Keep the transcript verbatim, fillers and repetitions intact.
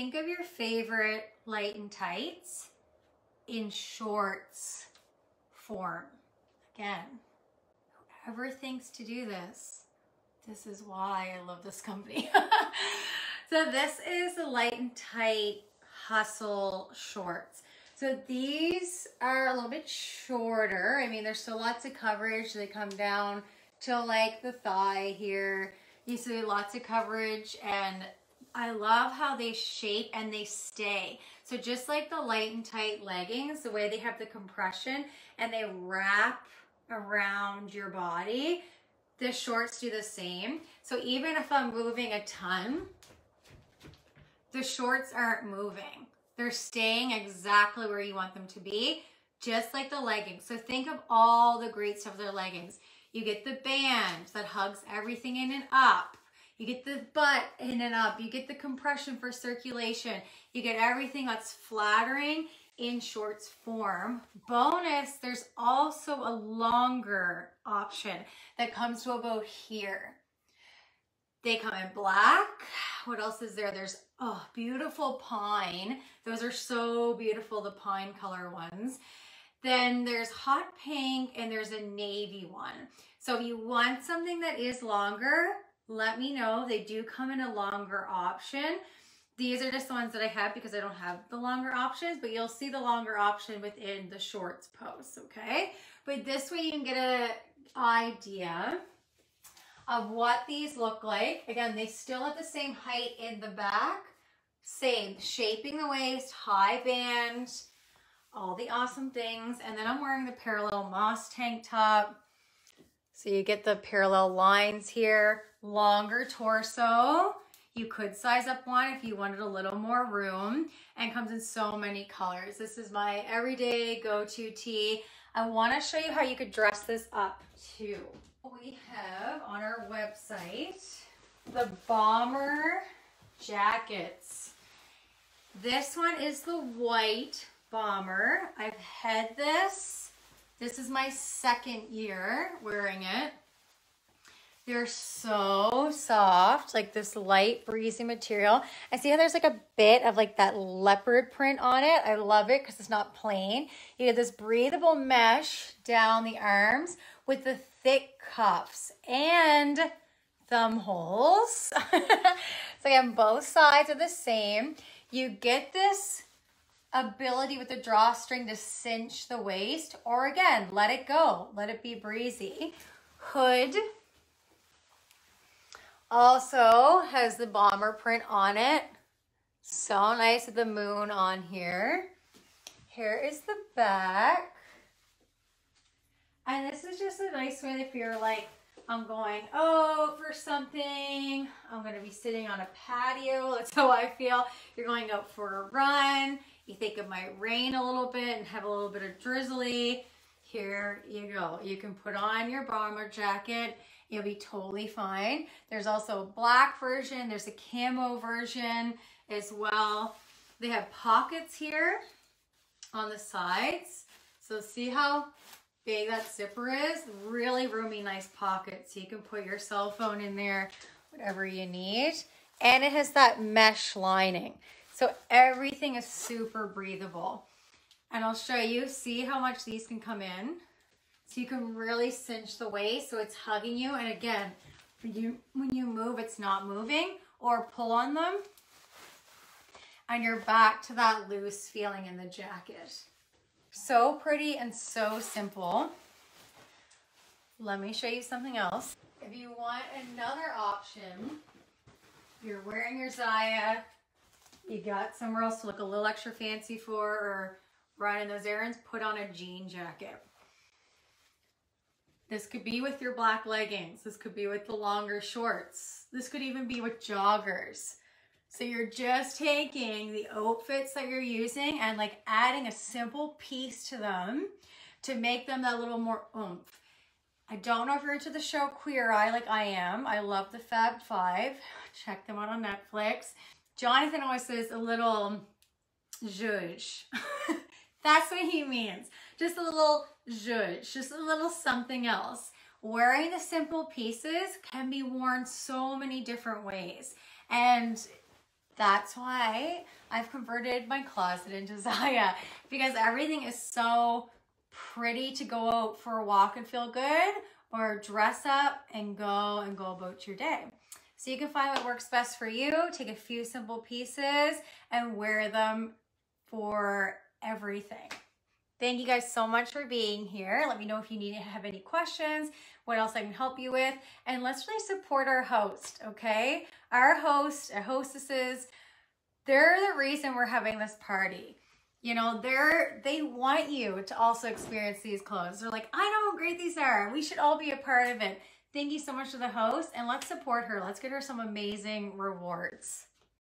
think of your favorite Light and Tights in shorts form. Again, whoever thinks to do this, this is why I love this company. So this is the Light and Tight Hustle shorts. So these are a little bit shorter. I mean, there's still lots of coverage. They come down to like the thigh here. You see lots of coverage, and I love how they shape and they stay. So just like the Light and Tight leggings, the way they have the compression and they wrap around your body, the shorts do the same. So even if I'm moving a ton, the shorts aren't moving. They're staying exactly where you want them to be, just like the leggings. So think of all the great stuff of their leggings. You get the band that hugs everything in and up. You get the butt in and up. You get the compression for circulation. You get everything that's flattering in shorts form. Bonus, there's also a longer option that comes to about here. They come in black. What else is there? There's oh, beautiful pine. Those are so beautiful, the pine color ones. Then there's hot pink and there's a navy one. So if you want something that is longer, let me know. They do come in a longer option. These are just the ones that I have because I don't have the longer options, but you'll see the longer option within the shorts posts, okay? But this way you can get an idea of what these look like. Again, they still have the same height in the back, same shaping the waist, high band, all the awesome things. And then I'm wearing the parallel moss tank top. So you get the parallel lines here, longer torso. You could size up one if you wanted a little more room, and comes in so many colors. This is my everyday go-to tee. I wanna show you how you could dress this up too. We have on our website, the bomber jackets. This one is the white bomber. I've had this. This is my second year wearing it. They're so soft, like this light breezy material. I see how there's like a bit of like that leopard print on it. I love it because it's not plain. You get this breathable mesh down the arms with the thick cuffs and thumb holes. So again, both sides are the same. You get this ability with the drawstring to cinch the waist, or again, let it go, let it be breezy. Hood also has the bomber print on it. So nice with the moon on here. Here is the back. And this is just a nice one if you're like, I'm going out for something, I'm gonna be sitting on a patio, that's how I feel. You're going out for a run, you think it might rain a little bit and have a little bit of drizzly. Here you go. You can put on your bomber jacket. You'll be totally fine. There's also a black version. There's a camo version as well. They have pockets here on the sides. So see how big that zipper is? Really roomy, nice pockets. So you can put your cell phone in there, whatever you need. And it has that mesh lining. So everything is super breathable. And I'll show you, see how much these can come in. So you can really cinch the waist so it's hugging you. And again, when you, when you move, it's not moving, or pull on them. And you're back to that loose feeling in the jacket. So pretty and so simple. Let me show you something else. If you want another option, you're wearing your Zyia, you got somewhere else to look a little extra fancy for, or running those errands, put on a jean jacket. This could be with your black leggings. This could be with the longer shorts. This could even be with joggers. So you're just taking the outfits that you're using and like adding a simple piece to them to make them that little more oomph. I don't know if you're into the show Queer Eye like I am. I love the Fab Five. Check them out on Netflix. Jonathan always says a little zhuzh. That's what he means. Just a little zhuzh, just a little something else. Wearing the simple pieces can be worn so many different ways. And That's why I've converted my closet into Zyia, because everything is so pretty to go out for a walk and feel good, or dress up and go and go about your day. So you can find what works best for you, take a few simple pieces and wear them for everything. Thank you guys so much for being here. Let me know if you need to have any questions, what else I can help you with, and let's really support our host, okay? Our host, our hostesses, they're the reason we're having this party. You know, they're, they want you to also experience these clothes. They're like, I know how great these are. We should all be a part of it. Thank you so much to the host, and let's support her. Let's get her some amazing rewards.